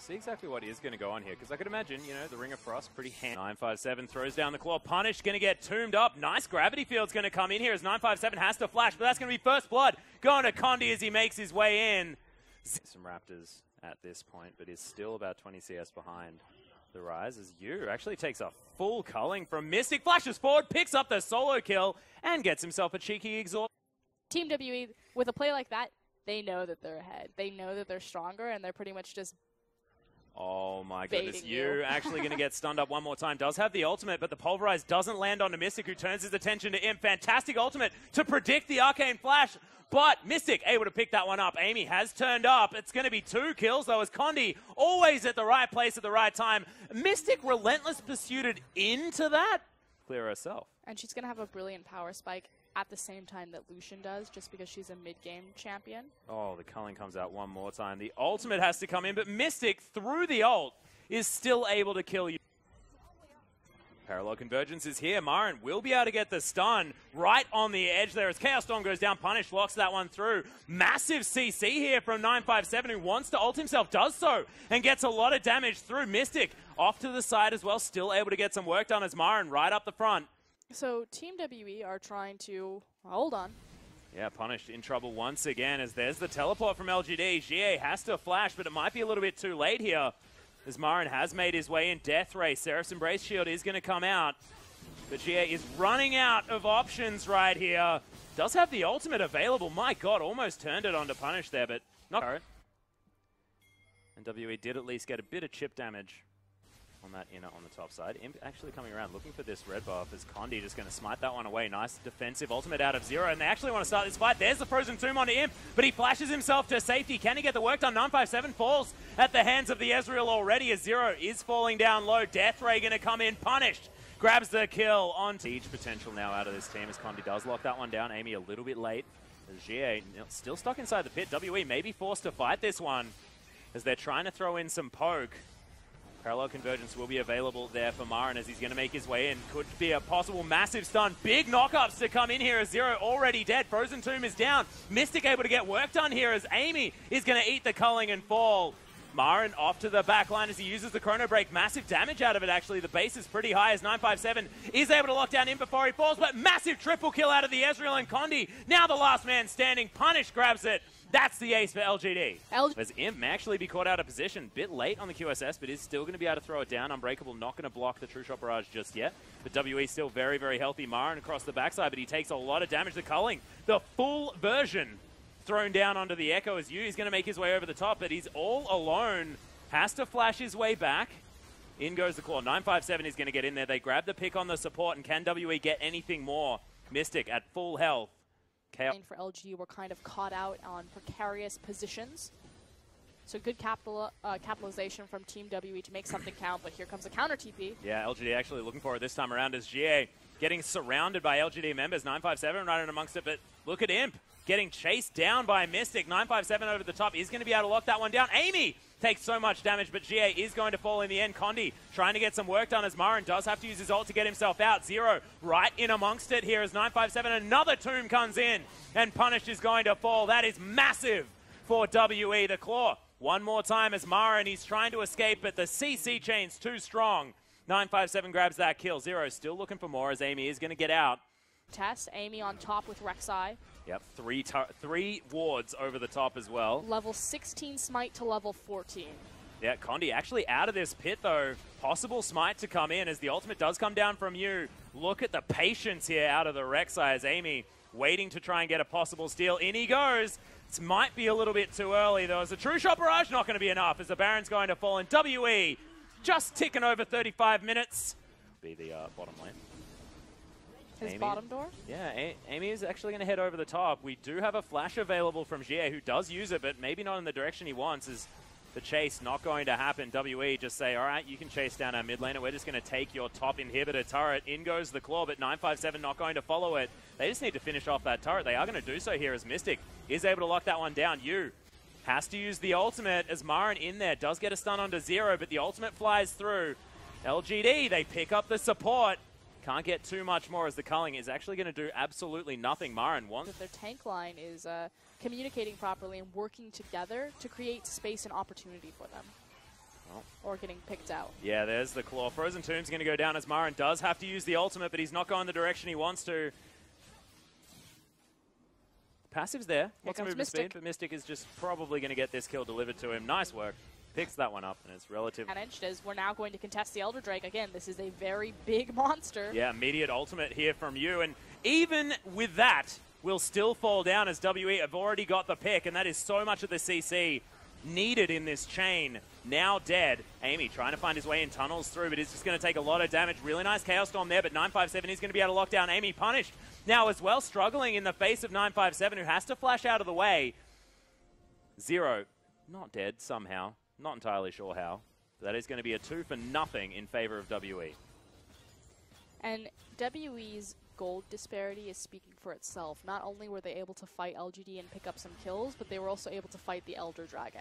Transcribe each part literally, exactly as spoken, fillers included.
See exactly what is going to go on here, because I could imagine, you know, the Ring of Frost pretty handy. nine five seven throws down the claw. Punished going to get tombed up. Nice gravity field's going to come in here as nine five seven has to flash, but that's going to be first blood going to Condi as he makes his way in. Some Raptors at this point, but is still about twenty C S behind the Ryze as Yu actually takes a full culling from Mystic. Flashes forward, picks up the solo kill, and gets himself a cheeky exhaust. Team W E, with a play like that, they know that they're ahead. They know that they're stronger, and they're pretty much just... Oh my goodness, you, you. actually going to get stunned up one more time. Does have the ultimate, but the Pulverize doesn't land onto Mystic, who turns his attention to Imp. Fantastic ultimate to predict the Arcane Flash, but Mystic able to pick that one up. Eimy has turned up. It's going to be two kills, though, as Condi always at the right place at the right time. Mystic relentless pursued into that. Clear herself. And she's going to have a brilliant power spike at the same time that Lucian does, just because she's a mid-game champion. Oh, the culling comes out one more time. The ultimate has to come in, but Mystic, through the ult, is still able to kill you. Parallel Convergence is here. MaRin will be able to get the stun right on the edge there as Chaos Storm goes down. Punished locks that one through. Massive C C here from nine five seven, who wants to ult himself, does so, and gets a lot of damage through. Mystic off to the side as well, still able to get some work done as MaRin right up the front. So Team W E are trying to hold on. Yeah, Punished in trouble once again as there's the teleport from L G D. G A has to flash, but it might be a little bit too late here as MaRin has made his way in. Death Ray, Seraph's Embrace Shield is going to come out, but G A is running out of options right here. Does have the ultimate available. My God, almost turned it on to Punished there, but not. And W E did at least get a bit of chip damage on that inner on the top side. Imp actually coming around looking for this red buff as Condi just going to smite that one away. Nice defensive ultimate out of Zero, and they actually want to start this fight. There's the Frozen Tomb onto Imp, but he flashes himself to safety. Can he get the work done? nine five seven falls at the hands of the Ezreal already as Zero is falling down low. Death Ray going to come in. Punished grabs the kill on Siege potential now out of this team as Condi does lock that one down. Eimy a little bit late. G A still stuck inside the pit. W E may be forced to fight this one as they're trying to throw in some poke. Parallel Convergence will be available there for MaRin as he's going to make his way in. Could be a possible massive stun. Big knockups to come in here as Zero already dead. Frozen Tomb is down. Mystic able to get work done here as Eimy is going to eat the culling and fall. MaRin off to the back line as he uses the Chrono Break. Massive damage out of it, actually. The base is pretty high as nine five seven is able to lock down him before he falls, but massive triple kill out of the Ezreal and Condi. Now the last man standing. Punish grabs it. That's the ace for L G D. L as Imp may actually be caught out of position. Bit late on the Q S S, but is still going to be able to throw it down. Unbreakable not going to block the True Shot Barrage just yet. But W E still very, very healthy. MaRin across the backside, but he takes a lot of damage. The culling, the full version thrown down onto the Echo as Yu is going to make his way over the top, but he's all alone. Has to flash his way back. In goes the claw. nine five seven is going to get in there. They grab the pick on the support, and can W E get anything more? Mystic at full health. For L G, we're kind of caught out on precarious positions. So good capital, uh, capitalization from Team W E to make something count, but here comes a counter T P. Yeah, L G D actually looking for it this time around as G A getting surrounded by L G D members. nine five seven right in amongst it, but look at Imp getting chased down by Mystic. nine five seven over the top is going to be able to lock that one down. Eimy takes so much damage, but G A is going to fall in the end. Condi trying to get some work done as MaRin does have to use his ult to get himself out. Zero right in amongst it here as nine five seven. Another tomb comes in, and Punished is going to fall. That is massive for W E. The claw one more time as MaRin. He's trying to escape, but the C C chain's too strong. nine five seven grabs that kill. Zero still looking for more as Eimy is going to get out. Test. Eimy on top with Rek'Sai. Yep, three three wards over the top as well. Level sixteen smite to level fourteen. Yeah, Condi actually out of this pit though. Possible smite to come in as the ultimate does come down from you. Look at the patience here out of the Rek'Sai as Eimy waiting to try and get a possible steal. In he goes. This might be a little bit too early though, as the True Shot Barrage not going to be enough as the Baron's going to fall, and W E just ticking over thirty-five minutes. Be the uh, bottom lane. His Eimy. Bottom door? Yeah, Eimy is actually going to head over the top. We do have a flash available from G A, who does use it, but maybe not in the direction he wants. Is the chase not going to happen? W E just say, all right, you can chase down our mid laner. We're just going to take your top inhibitor turret. In goes the claw, but nine five seven not going to follow it. They just need to finish off that turret. They are going to do so here as Mystic is able to lock that one down. Yu has to use the ultimate as MaRin in there. Does get a stun onto Zero, but the ultimate flies through. L G D, they pick up the support. Can't get too much more as the culling is actually going to do absolutely nothing. MaRin wants... Their tank line is uh, communicating properly and working together to create space and opportunity for them. out or getting picked out. Yeah, there's the claw. Frozen Tomb's going to go down as MaRin does have to use the ultimate, but he's not going the direction he wants to. Passive's there. What's a move to speed, but Mystic is just probably going to get this kill delivered to him. Nice work. Picks that one up, and it's relative. Managed as we're now going to contest the Elder Drake. Again, this is a very big monster. Yeah, immediate ultimate here from you, and even with that, we'll still fall down as W E have already got the pick, and that is so much of the C C needed in this chain. Now dead. Eimy trying to find his way in tunnels through, but it's just going to take a lot of damage. Really nice Chaos Storm there, but nine five seven is going to be able to lock down Eimy. Punished now as well, struggling in the face of nine five seven, who has to flash out of the way. Zero, not dead somehow. Not entirely sure how. That is going to be a two for nothing in favor of W E. And W E's gold disparity is speaking for itself. Not only were they able to fight L G D and pick up some kills, but they were also able to fight the Elder Dragon.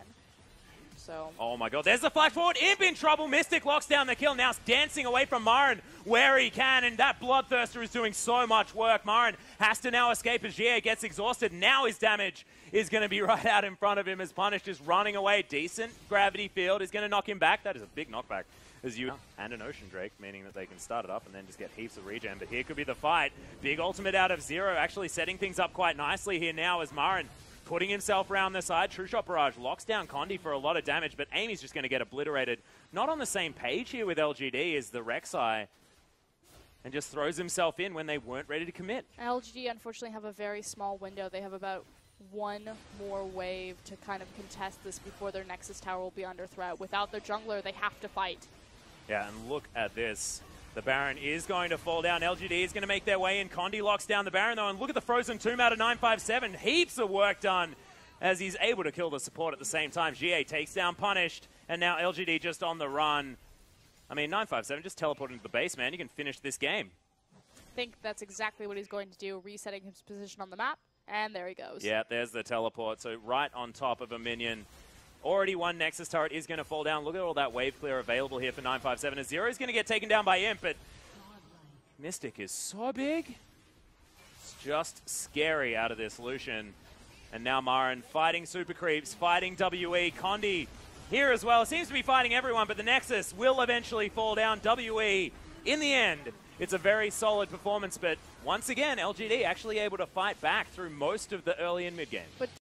So. Oh my god, there's the flash forward. Imp in trouble. Mystic locks down the kill. Now dancing away from MaRin where he can, and that Bloodthirster is doing so much work. MaRin has to now escape as G A gets exhausted. Now his damage is going to be right out in front of him as Punished is running away. Decent gravity field is going to knock him back. That is a big knockback. As you and an Ocean Drake, meaning that they can start it up and then just get heaps of regen. But here could be the fight. Big ultimate out of Zero, actually setting things up quite nicely here now as MaRin putting himself around the side. True Shot Barrage locks down Condi for a lot of damage, but Eimy's just going to get obliterated. Not on the same page here with L G D is the Rek'Sai, and just throws himself in when they weren't ready to commit. L G D unfortunately have a very small window. They have about one more wave to kind of contest this before their Nexus Tower will be under threat. Without their jungler, they have to fight. Yeah, and look at this. The Baron is going to fall down. L G D is going to make their way in. Condi locks down the Baron, though, and look at the Frozen Tomb out of nine five seven. Heaps of work done as he's able to kill the support at the same time. G A takes down Punished, and now L G D just on the run. I mean, nine five seven just teleported into the base, man. You can finish this game. I think that's exactly what he's going to do, resetting his position on the map, and there he goes. Yeah, there's the teleport, so right on top of a minion. Already one Nexus turret is going to fall down. Look at all that wave clear available here for nine five seven. Zero is going to get taken down by Imp, but Mystic is so big. It's just scary out of this Lucian. And now MaRin fighting Super Creeps, fighting W E. Condi here as well. Seems to be fighting everyone, but the Nexus will eventually fall down. W E, in the end, it's a very solid performance, but once again, L G D actually able to fight back through most of the early and mid game. But